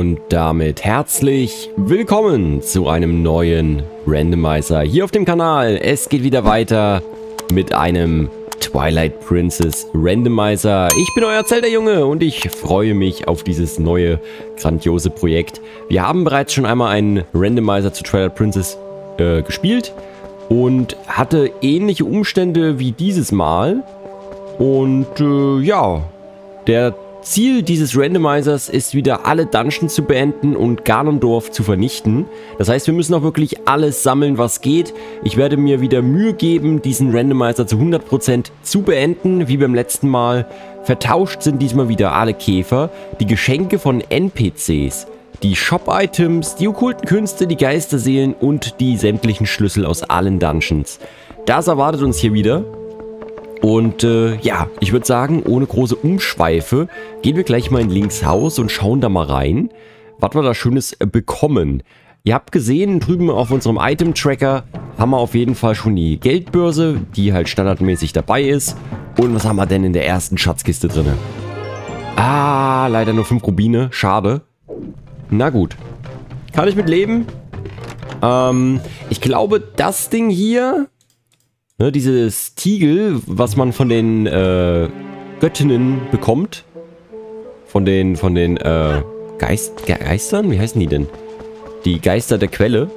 Und damit herzlich willkommen zu einem neuen Randomizer hier auf dem Kanal. Es geht wieder weiter mit einem Twilight Princess Randomizer. Ich bin euer Zeldajunge und ich freue mich auf dieses neue grandiose Projekt. Wir haben bereits schon einmal einen Randomizer zu Twilight Princess gespielt und hatte ähnliche Umstände wie dieses Mal. Und ja, der Ziel dieses Randomizers ist wieder alle Dungeons zu beenden und Ganondorf zu vernichten. Das heißt, wir müssen auch wirklich alles sammeln, was geht. Ich werde mir wieder Mühe geben, diesen Randomizer zu 100% zu beenden, wie beim letzten Mal. Vertauscht sind diesmal wieder alle Käfer, die Geschenke von NPCs, die Shop-Items, die okkulten Künste, die Geisterseelen und die sämtlichen Schlüssel aus allen Dungeons. Das erwartet uns hier wieder. Und ja, ich würde sagen, ohne große Umschweife gehen wir gleich mal in Linkshaus und schauen da mal rein, was wir da Schönes bekommen. Ihr habt gesehen, drüben auf unserem Item-Tracker haben wir auf jeden Fall schon die Geldbörse, die halt standardmäßig dabei ist. Und was haben wir denn in der ersten Schatzkiste drin? Ah, leider nur 5 Rubine, schade. Na gut, kann ich mit leben. Ich glaube, das Ding hier... Ne, dieses Tiegel, was man von den Göttinnen bekommt. Von den Geistern? Wie heißen die denn? Die Geister der Quelle.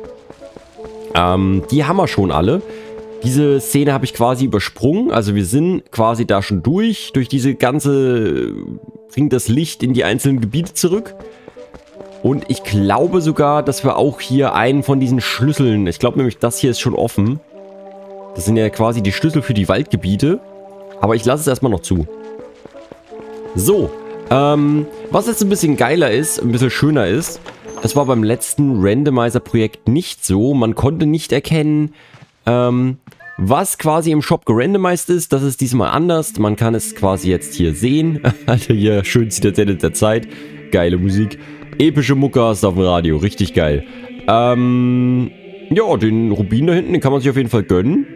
Die haben wir schon alle. Diese Szene habe ich quasi übersprungen. Also wir sind quasi da schon durch. Durch diese ganze... bringt das Licht in die einzelnen Gebiete zurück. Und ich glaube sogar, dass wir auch hier einen von diesen Schlüsseln... Ich glaube nämlich, das hier ist schon offen. Das sind ja quasi die Schlüssel für die Waldgebiete. Aber ich lasse es erstmal noch zu. So. Was jetzt ein bisschen geiler ist, ein bisschen schöner ist. Das war beim letzten Randomizer-Projekt nicht so. Man konnte nicht erkennen, was quasi im Shop gerandomized ist. Das ist diesmal anders. Man kann es quasi jetzt hier sehen. Also hier, schön Zitadelle der Zeit. Geile Musik. Epische Mucke hast du auf dem Radio. Richtig geil. Ja, den Rubin da hinten, den kann man sich auf jeden Fall gönnen.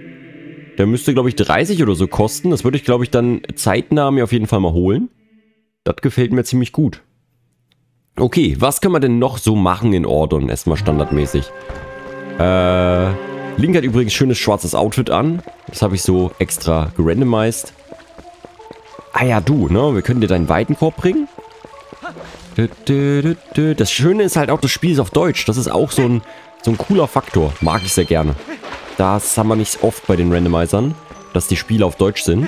Der müsste, glaube ich, 30 oder so kosten. Das würde ich, glaube ich, dann zeitnah mir auf jeden Fall mal holen. Das gefällt mir ziemlich gut. Okay, was können wir denn noch so machen in Ordon? Erstmal standardmäßig. Link hat übrigens schönes schwarzes Outfit an. Das habe ich so extra gerandomized. Ah ja, du, ne? Wir können dir deinen Weidenkorb bringen. Das Schöne ist halt auch, das Spiel ist auf Deutsch. Das ist auch so ein cooler Faktor. Mag ich sehr gerne. Das haben wir nicht oft bei den Randomizern, dass die Spiele auf Deutsch sind.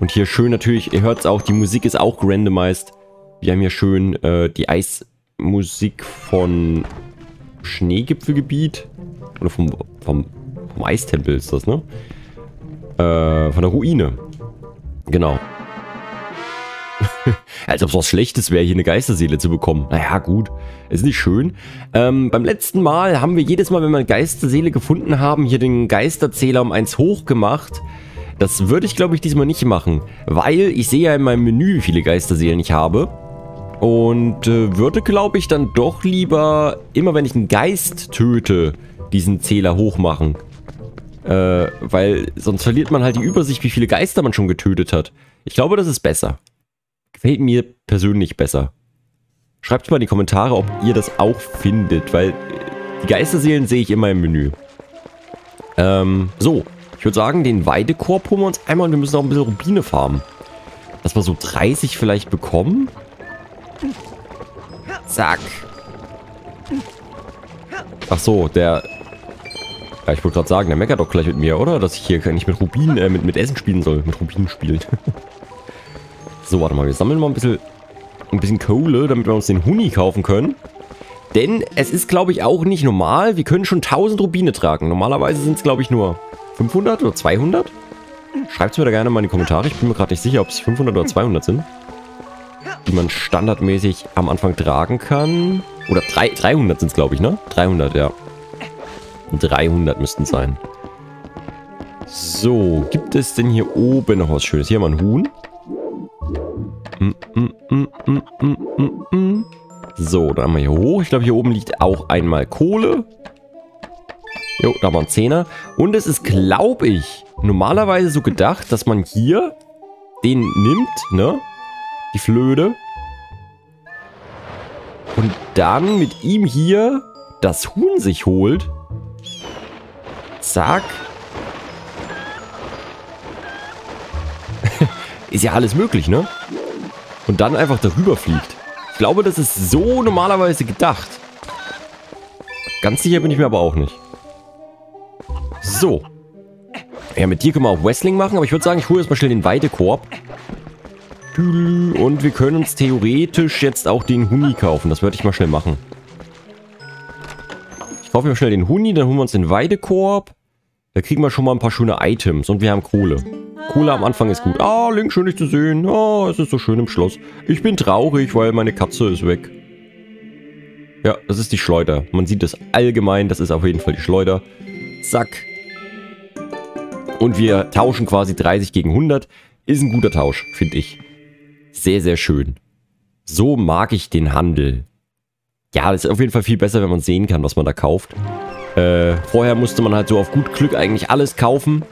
Und hier schön natürlich, ihr hört es auch, die Musik ist auch randomized. Wir haben hier schön die Eismusik von Schneegipfelgebiet. Oder vom Eistempel ist das, ne? Von der Ruine. Genau. Als ob es was Schlechtes wäre, hier eine Geisterseele zu bekommen. Naja, gut. Ist nicht schön. Beim letzten Mal haben wir jedes Mal, wenn wir eine Geisterseele gefunden haben, hier den Geisterzähler um 1 hoch gemacht. Das würde ich, glaube ich, diesmal nicht machen. Weil ich sehe ja in meinem Menü, wie viele Geisterseelen ich habe. Und würde, glaube ich, dann doch lieber, immer wenn ich einen Geist töte, diesen Zähler hoch machen. Weil sonst verliert man halt die Übersicht, wie viele Geister man schon getötet hat. Ich glaube, das ist besser. Gefällt mir persönlich besser. Schreibt mal in die Kommentare, ob ihr das auch findet, weil die Geisterseelen sehe ich immer im Menü. So, ich würde sagen, den Weidekorb holen wir uns einmal und wir müssen auch ein bisschen Rubine farmen. Dass wir so 30 vielleicht bekommen. Zack. Ach so, der... Ja, ich wollte gerade sagen, der meckert doch gleich mit mir, oder? Dass ich hier nicht mit Rubinen, mit Essen spielen soll. Mit Rubinen spielen. So, warte mal, wir sammeln mal ein bisschen Kohle, damit wir uns den Huni kaufen können. Denn es ist, glaube ich, auch nicht normal. Wir können schon 1000 Rubine tragen. Normalerweise sind es, glaube ich, nur 500 oder 200. Schreibt es mir da gerne mal in die Kommentare. Ich bin mir gerade nicht sicher, ob es 500 oder 200 sind. Die man standardmäßig am Anfang tragen kann. Oder 300 sind es, glaube ich, ne? 300, ja. 300 müssten es sein. So, gibt es denn hier oben noch was Schönes? Hier haben wir einen Huhn. So, dann haben wir hier hoch. Ich glaube, hier oben liegt auch einmal Kohle. Jo, da haben wir einen Zehner. Und es ist, glaube ich, normalerweise so gedacht, dass man hier den nimmt, ne? Die Flöte. dann mit ihm hier das Huhn sich holt. Zack. Ist ja alles möglich, ne? Und dann einfach darüber fliegt. Ich glaube, das ist so normalerweise gedacht. Ganz sicher bin ich mir aber auch nicht. So. Ja, mit dir können wir auch Wrestling machen, aber ich würde sagen, ich hole erstmal schnell den Weidekorb. Und wir können uns theoretisch jetzt auch den Huni kaufen. Das werde ich mal schnell machen. Ich kaufe mir schnell den Huni, dann holen wir uns den Weidekorb. Da kriegen wir schon mal ein paar schöne Items. Und wir haben Kohle. Kohle am Anfang ist gut. Ah, Link, schön dich zu sehen. Ah, es ist so schön im Schloss. Ich bin traurig, weil meine Katze ist weg. Ja, das ist die Schleuder. Man sieht das allgemein. Das ist auf jeden Fall die Schleuder. Zack. Und wir tauschen quasi 30 gegen 100. Ist ein guter Tausch, finde ich. Sehr, sehr schön. So mag ich den Handel. Ja, das ist auf jeden Fall viel besser, wenn man sehen kann, was man da kauft. Vorher musste man halt so auf gut Glück eigentlich alles kaufen,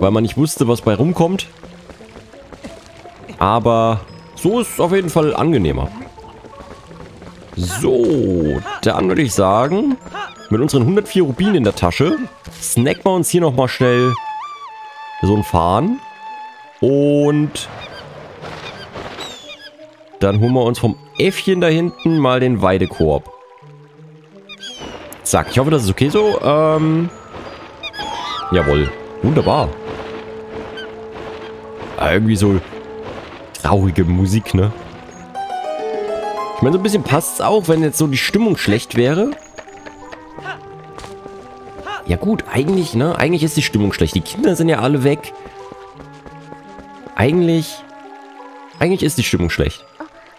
weil man nicht wusste, was bei rumkommt. Aber so ist es auf jeden Fall angenehmer. So, dann würde ich sagen, mit unseren 104 Rubinen in der Tasche, snacken wir uns hier nochmal schnell so ein Fahren. Und dann holen wir uns vom Äffchen da hinten mal den Weidekorb. Zack, ich hoffe, das ist okay so. Jawohl, wunderbar. Irgendwie so traurige Musik, ne? Ich meine, so ein bisschen passt es auch, wenn jetzt so die Stimmung schlecht wäre. Ja gut, eigentlich, ne? Eigentlich ist die Stimmung schlecht. Die Kinder sind ja alle weg. Eigentlich ist die Stimmung schlecht.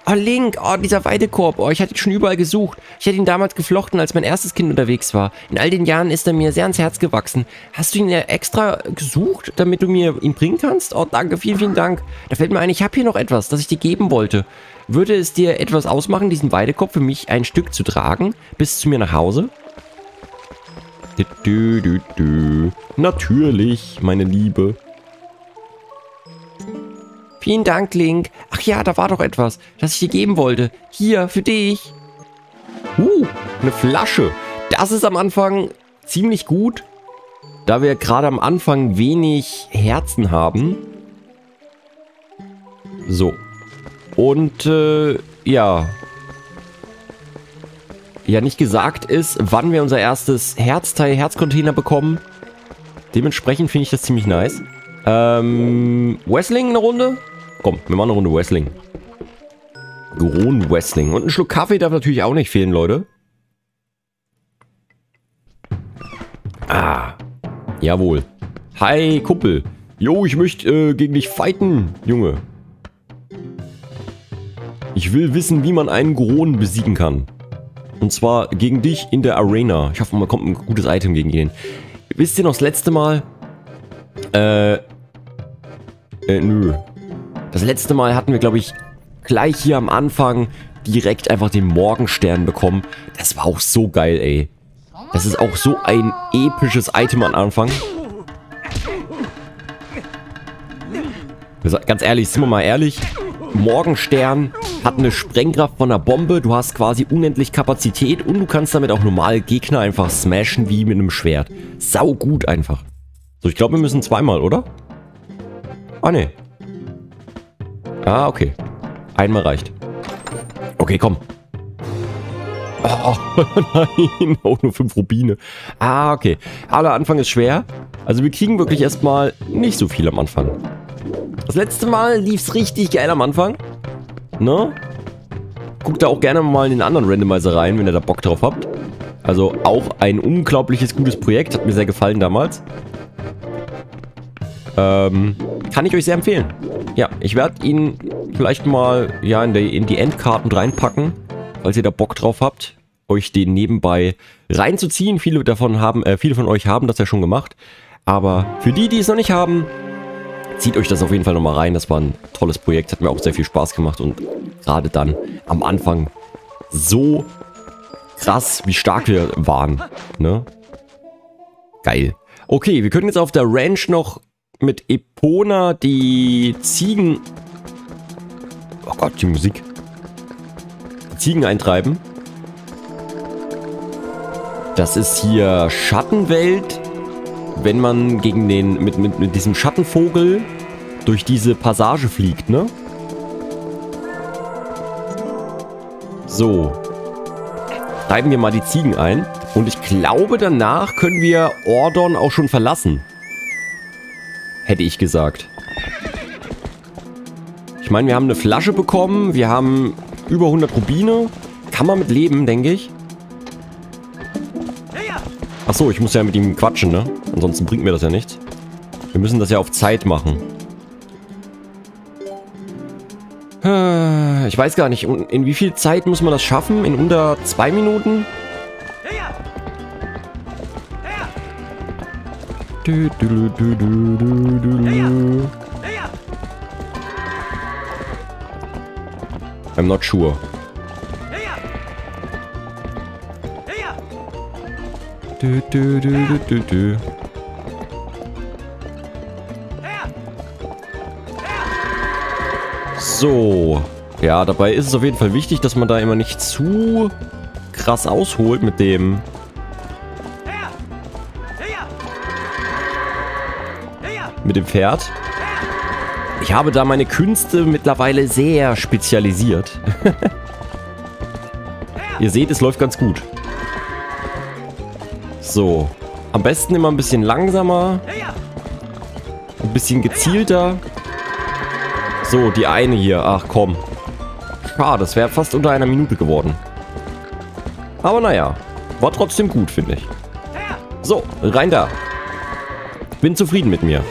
Oh, Link, oh, dieser Weidekorb. Oh, ich hatte ihn schon überall gesucht. Ich hatte ihn damals geflochten, als mein erstes Kind unterwegs war. In all den Jahren ist er mir sehr ans Herz gewachsen. Hast du ihn ja extra gesucht, damit du mir ihn bringen kannst? Oh, danke, vielen, vielen Dank. Da fällt mir ein, ich habe hier noch etwas, das ich dir geben wollte. Würde es dir etwas ausmachen, diesen Weidekorb für mich ein Stück zu tragen, bis zu mir nach Hause? Natürlich, meine Liebe. Vielen Dank, Link. Ach ja, da war doch etwas, das ich dir geben wollte. Hier, für dich. Eine Flasche. Das ist am Anfang ziemlich gut, da wir gerade am Anfang wenig Herzen haben. So. Und, ja. Ja, nicht gesagt ist, wann wir unser erstes Herzteil, Herzcontainer bekommen. Dementsprechend finde ich das ziemlich nice. Wrestling eine Runde? Komm, wir machen eine Runde Wrestling. Geron Wrestling. Und ein Schluck Kaffee darf natürlich auch nicht fehlen, Leute. Ah. Jawohl. Hi, Kumpel. Jo, ich möchte gegen dich fighten, Junge. Ich will wissen, wie man einen Geron besiegen kann. Und zwar gegen dich in der Arena. Ich hoffe, man kommt ein gutes Item gegen ihn. Wisst ihr noch das letzte Mal? Nö. Das letzte Mal hatten wir, glaube ich, gleich hier am Anfang direkt einfach den Morgenstern bekommen. Das war auch so geil, ey. Das ist auch so ein episches Item am Anfang. Ganz ehrlich, sind wir mal ehrlich. Morgenstern hat eine Sprengkraft von einer Bombe. Du hast quasi unendlich Kapazität und du kannst damit auch normale Gegner einfach smashen wie mit einem Schwert. Sau gut einfach. So, ich glaube, wir müssen zweimal, oder? Ah, ne. Ah, okay. Einmal reicht. Okay, komm. Oh, nein. Auch nur 5 Rubine. Ah, okay. Aber Anfang ist schwer. Also wir kriegen wirklich erstmal nicht so viel am Anfang. Das letzte Mal lief es richtig geil am Anfang. Ne? Guckt da auch gerne mal in den anderen Randomizer rein, wenn ihr da Bock drauf habt. Also auch ein unglaubliches gutes Projekt. Hat mir sehr gefallen damals. Kann ich euch sehr empfehlen. Ja, ich werde ihn vielleicht mal ja, in die Endkarten reinpacken, falls ihr da Bock drauf habt, euch den nebenbei reinzuziehen. Viele von euch haben das ja schon gemacht. Aber für die, die es noch nicht haben, zieht euch das auf jeden Fall nochmal rein. Das war ein tolles Projekt, hat mir auch sehr viel Spaß gemacht. Und gerade dann am Anfang so krass, wie stark wir waren. Ne? Geil. Okay, wir können jetzt auf der Ranch noch mit Epona die Ziegen... Oh Gott, die Musik. Die Ziegen eintreiben. Das ist hier Schattenwelt. Wenn man gegen den mit diesem Schattenvogel durch diese Passage fliegt, ne? So. Treiben wir mal die Ziegen ein. Und ich glaube, danach können wir Ordon auch schon verlassen. Hätte ich gesagt. Ich meine, wir haben eine Flasche bekommen. Wir haben über 100 Rubine. Kann man mit leben, denke ich. Achso, ich muss ja mit ihm quatschen, ne? Ansonsten bringt mir das ja nichts. Wir müssen das ja auf Zeit machen. Ich weiß gar nicht, in wie viel Zeit muss man das schaffen? In unter 2 Minuten? I'm not sure. So. Ja, dabei ist es auf jeden Fall wichtig, dass man da immer nicht zu krass ausholt mit dem. Pferd. Ich habe da meine Künste mittlerweile sehr spezialisiert. Ihr seht, es läuft ganz gut. So. Am besten immer ein bisschen langsamer. Ein bisschen gezielter. So, die eine hier. Ach komm. Schade, das wäre fast unter 1 Minute geworden. Aber naja. War trotzdem gut, finde ich. So, rein da. Bin zufrieden mit mir.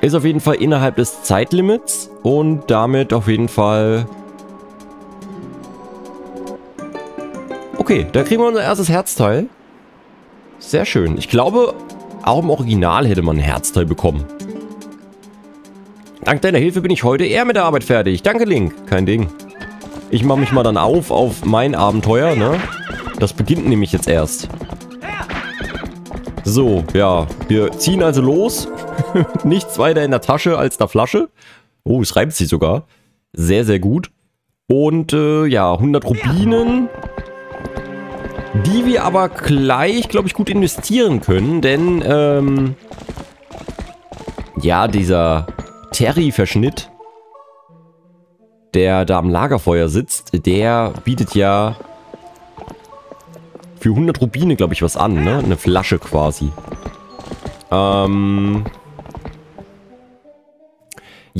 Ist auf jeden Fall innerhalb des Zeitlimits und damit auf jeden Fall... Okay, da kriegen wir unser erstes Herzteil. Sehr schön. Ich glaube, auch im Original hätte man ein Herzteil bekommen. Dank deiner Hilfe bin ich heute eher mit der Arbeit fertig. Danke, Link. Kein Ding. Ich mache mich mal dann auf mein Abenteuer, ne? Das beginnt nämlich jetzt erst. So, ja. Wir ziehen also los. Nichts weiter in der Tasche als der Flasche. Oh, es reimt sich sogar. Sehr, sehr gut. Und ja, 100 Rubinen. Die wir aber gleich, glaube ich, gut investieren können. Denn, ja, dieser Terry-Verschnitt, der da am Lagerfeuer sitzt, der bietet ja für 100 Rubine, glaube ich, was an, ne? Eine Flasche quasi.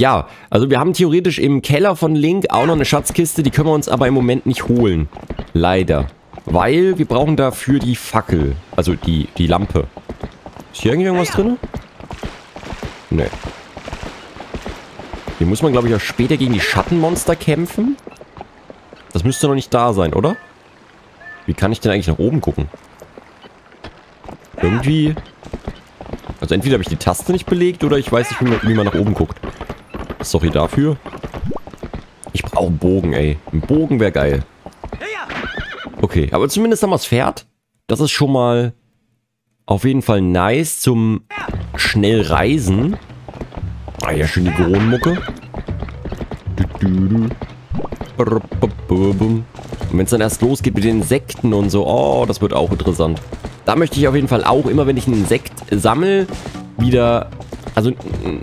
Ja, also wir haben theoretisch im Keller von Link auch noch eine Schatzkiste, die können wir uns aber im Moment nicht holen. Leider. Weil wir brauchen dafür die Fackel, also die Lampe. Ist hier eigentlich irgendwas drin? Nö. Hier muss man, glaube ich, auch später gegen die Schattenmonster kämpfen. Das müsste noch nicht da sein, oder? Wie kann ich denn eigentlich nach oben gucken? Irgendwie... Also entweder habe ich die Taste nicht belegt oder ich weiß nicht, wie man nach oben guckt. Sorry dafür. Ich brauche einen Bogen, ey. Ein Bogen wäre geil. Okay, aber zumindest haben wir das Pferd. Das ist schon mal auf jeden Fall nice zum schnell reisen. Ah ja, schön die Goron-Mucke. Und wenn es dann erst losgeht mit den Insekten und so, oh, das wird auch interessant. Da möchte ich auf jeden Fall auch immer, wenn ich einen Insekt sammle, wieder... Also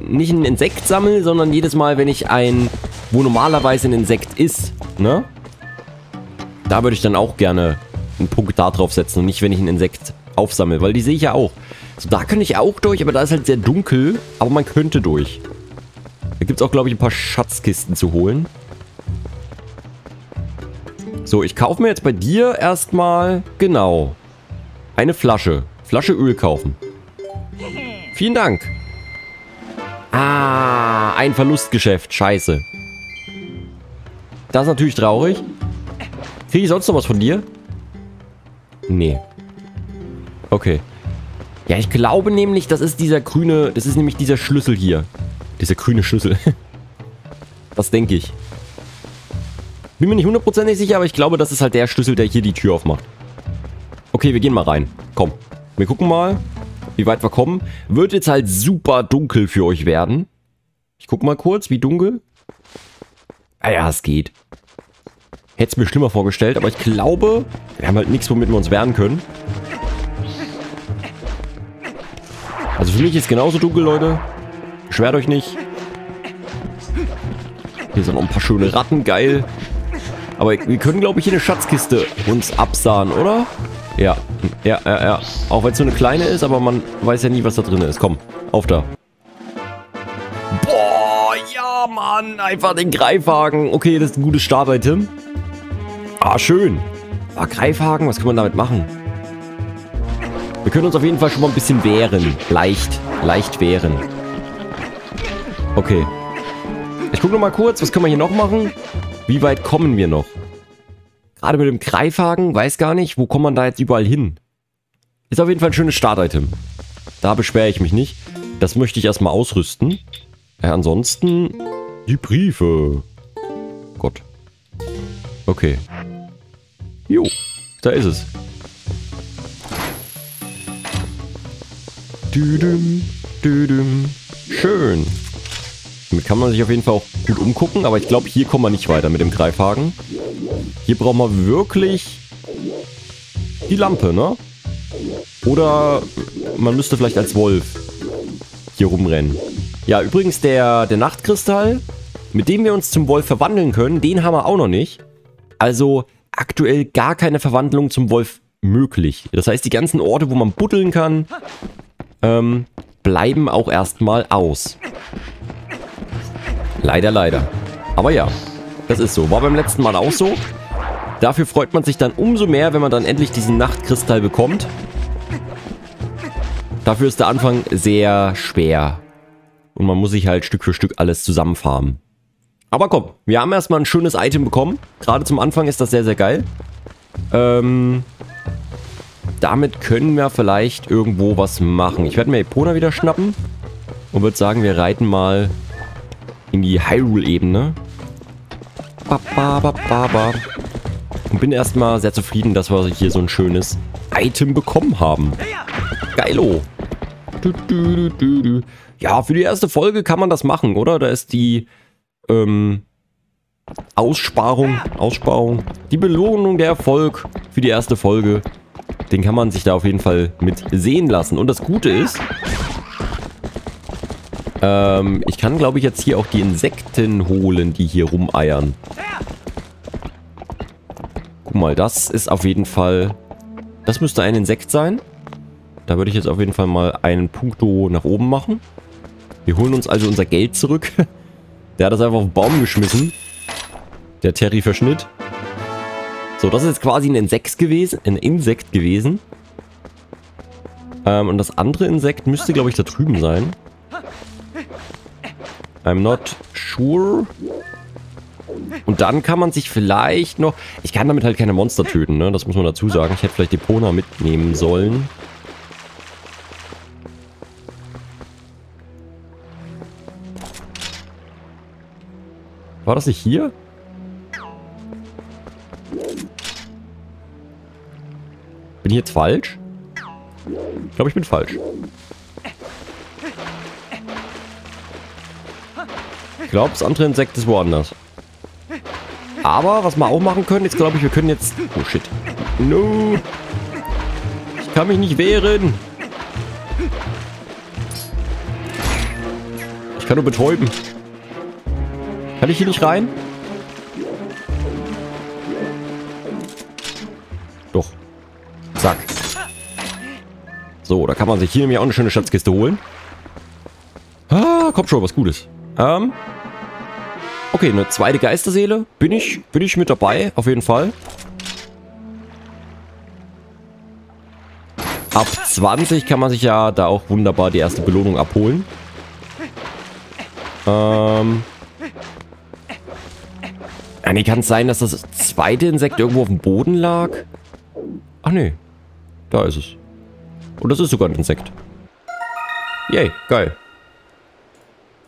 nicht ein Insekt sammle, sondern jedes Mal, wenn ich ein, wo normalerweise ein Insekt ist, ne? Da würde ich dann auch gerne einen Punkt da drauf setzen und nicht, wenn ich ein Insekt aufsammle, weil die sehe ich ja auch. So, da könnte ich auch durch, aber da ist halt sehr dunkel, aber man könnte durch. Da gibt es auch, glaube ich, ein paar Schatzkisten zu holen. So, ich kaufe mir jetzt bei dir erstmal, genau, eine Flasche. Flasche Öl kaufen. Vielen Dank. Ah, ein Verlustgeschäft. Scheiße. Das ist natürlich traurig. Kriege ich sonst noch was von dir? Nee. Okay. Ja, ich glaube nämlich, das ist dieser grüne... Das ist nämlich dieser Schlüssel hier. Dieser grüne Schlüssel. Das denke ich. Bin mir nicht hundertprozentig sicher, aber ich glaube, das ist halt der Schlüssel, der hier die Tür aufmacht. Okay, wir gehen mal rein. Komm. Wir gucken mal, wie weit wir kommen. Wird jetzt halt super dunkel für euch werden. Ich guck mal kurz, wie dunkel. Ah ja, es geht. Hätte es mir schlimmer vorgestellt, aber ich glaube, wir haben halt nichts, womit wir uns wehren können. Also für mich ist genauso dunkel, Leute. Beschwert euch nicht. Hier sind noch ein paar schöne Ratten, geil. Aber wir können, glaube ich, hier eine Schatzkiste uns absahen, oder? Ja, ja, ja, ja. Auch wenn es so eine kleine ist, aber man weiß ja nie, was da drin ist. Komm, auf da. Boah, ja, Mann. Einfach den Greifhaken. Okay, das ist ein gutes Start-Item. Ah, schön. Ah, Greifhaken, was kann man damit machen? Wir können uns auf jeden Fall schon mal ein bisschen wehren. Leicht wehren. Okay. Ich gucke nochmal kurz, was können wir hier noch machen? Wie weit kommen wir noch? Gerade mit dem Greifhaken, weiß gar nicht, wo kommt man da jetzt überall hin? Ist auf jeden Fall ein schönes Start-Item. Da beschwere ich mich nicht. Das möchte ich erstmal ausrüsten. Ansonsten die Briefe. Gott. Okay. Jo, da ist es. Düdüm, düdüm. Schön. Damit kann man sich auf jeden Fall auch gut umgucken, aber ich glaube, hier kommen wir nicht weiter mit dem Greifhaken. Hier brauchen wir wirklich die Lampe, ne? Oder man müsste vielleicht als Wolf hier rumrennen. Ja, übrigens der Nachtkristall, mit dem wir uns zum Wolf verwandeln können, den haben wir auch noch nicht. Also aktuell gar keine Verwandlung zum Wolf möglich. Das heißt, die ganzen Orte, wo man buddeln kann, bleiben auch erstmal aus. Leider, leider. Aber ja, das ist so. War beim letzten Mal auch so. Dafür freut man sich dann umso mehr, wenn man dann endlich diesen Nachtkristall bekommt. Dafür ist der Anfang sehr schwer. Und man muss sich halt Stück für Stück alles zusammenfarmen. Aber komm, wir haben erstmal ein schönes Item bekommen. Gerade zum Anfang ist das sehr, sehr geil. Damit können wir vielleicht irgendwo was machen. Ich werde mir Epona wieder schnappen und würde sagen, wir reiten mal in die Hyrule-Ebene. Und bin erstmal sehr zufrieden, dass wir hier so ein schönes Item bekommen haben. Geilo. Ja, für die erste Folge kann man das machen, oder? Da ist die Aussparung. Die Belohnung der Erfolg für die erste Folge. Den kann man sich da auf jeden Fall mit sehen lassen. Und das Gute ist, ich kann, glaube ich, jetzt hier auch die Insekten holen, die hier rumeiern. Guck mal, das ist auf jeden Fall... Das müsste ein Insekt sein. Da würde ich jetzt auf jeden Fall mal einen Punkto nach oben machen. Wir holen uns also unser Geld zurück. Der hat das einfach auf den Baum geschmissen. Der Terry-Verschnitt. So, das ist jetzt quasi ein Insekt gewesen. Und das andere Insekt müsste, glaube ich, da drüben sein. I'm not sure. Und dann kann man sich vielleicht noch... Ich kann damit halt keine Monster töten, ne? Das muss man dazu sagen. Ich hätte vielleicht die Epona mitnehmen sollen. War das nicht hier? Bin ich jetzt falsch? Ich glaube, ich bin falsch. Ich glaube, das andere Insekt ist woanders. Aber, was wir auch machen können, ist, glaube ich, wir können jetzt... Oh, shit. No. Ich kann mich nicht wehren. Ich kann nur betäuben. Kann ich hier nicht rein? Doch. Zack. So, da kann man sich hier nämlich auch eine schöne Schatzkiste holen. Ah, kommt schon, was Gutes. Okay, eine zweite Geisterseele. Bin ich mit dabei, auf jeden Fall. Ab 20 kann man sich ja da auch wunderbar die erste Belohnung abholen. Ja, nee, kann es sein, dass das zweite Insekt irgendwo auf dem Boden lag? Ach nee, da ist es. Und das ist sogar ein Insekt. Yay, geil.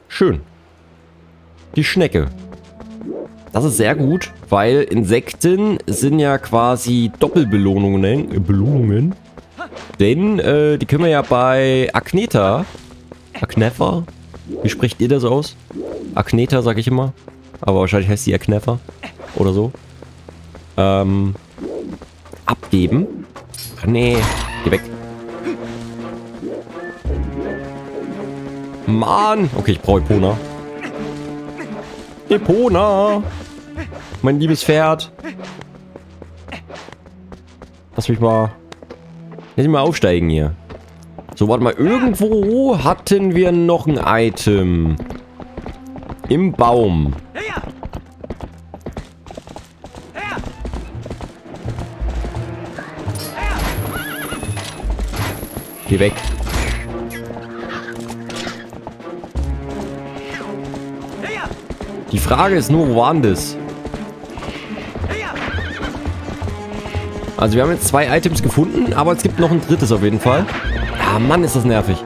Schön. Die Schnecke. Das ist sehr gut, weil Insekten sind ja quasi Doppelbelohnungen. Denn die können wir ja bei Aknefa? Wie spricht ihr das aus? Akneta, sag ich immer. Aber wahrscheinlich heißt sie Aknefa oder so. Abgeben. Ach nee, geh weg. Mann! Okay, ich brauche Epona. Epona! Mein liebes Pferd. Lass mich mal... Lass mich mal aufsteigen hier. So, warte mal. Irgendwo hatten wir noch ein Item. Im Baum. Geh weg. Die Frage ist nur, wo waren das? Also wir haben jetzt 2 Items gefunden, aber es gibt noch ein 3. auf jeden Fall. Ah Mann, ist das nervig.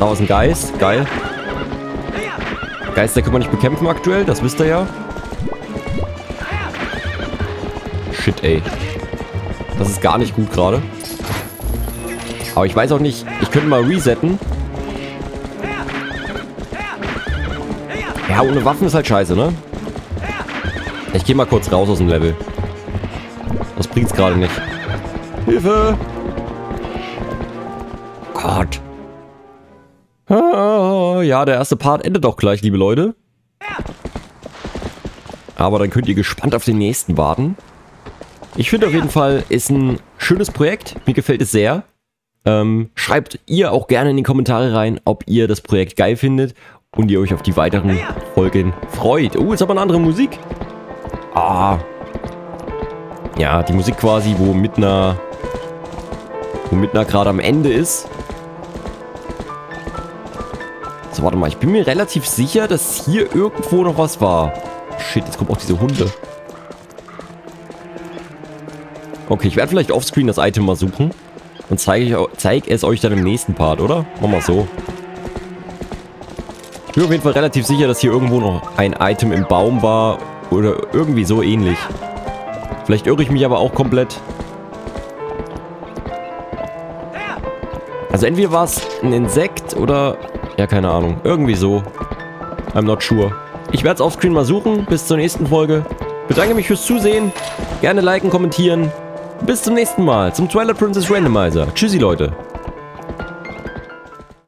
Da war ein Geist. Geil. Geister können wir nicht bekämpfen aktuell, das wisst ihr ja. Shit, ey. Das ist gar nicht gut gerade. Aber ich weiß auch nicht, ich könnte mal resetten. Ja, ohne Waffen ist halt scheiße, ne? Ich gehe mal kurz raus aus dem Level. Das bringt's gerade nicht. Hilfe! Gott. Ja, der erste Part endet doch gleich, liebe Leute. Aber dann könnt ihr gespannt auf den nächsten warten. Ich finde auf jeden Fall, ist ein schönes Projekt. Mir gefällt es sehr. Schreibt ihr auch gerne in die Kommentare rein, ob ihr das Projekt geil findet und ihr euch auf die weiteren Folgen freut. Oh, jetzt haben wir eine andere Musik. Ah. Ja, die Musik quasi, wo Midna gerade am Ende ist. So, warte mal. Ich bin mir relativ sicher, dass hier irgendwo noch was war. Shit, jetzt kommen auch diese Hunde. Okay, ich werde vielleicht offscreen das Item mal suchen. Und zeige es euch dann im nächsten Part, oder? Machen wir so. Ich bin auf jeden Fall relativ sicher, dass hier irgendwo noch ein Item im Baum war. Oder irgendwie so ähnlich. Vielleicht irre ich mich aber auch komplett. Also entweder war es ein Insekt oder... Ja, keine Ahnung. Irgendwie so. I'm not sure. Ich werde es offscreen mal suchen. Bis zur nächsten Folge. Bedanke mich fürs Zusehen. Gerne liken, kommentieren. Bis zum nächsten Mal. Zum Twilight Princess Randomizer. Tschüssi, Leute.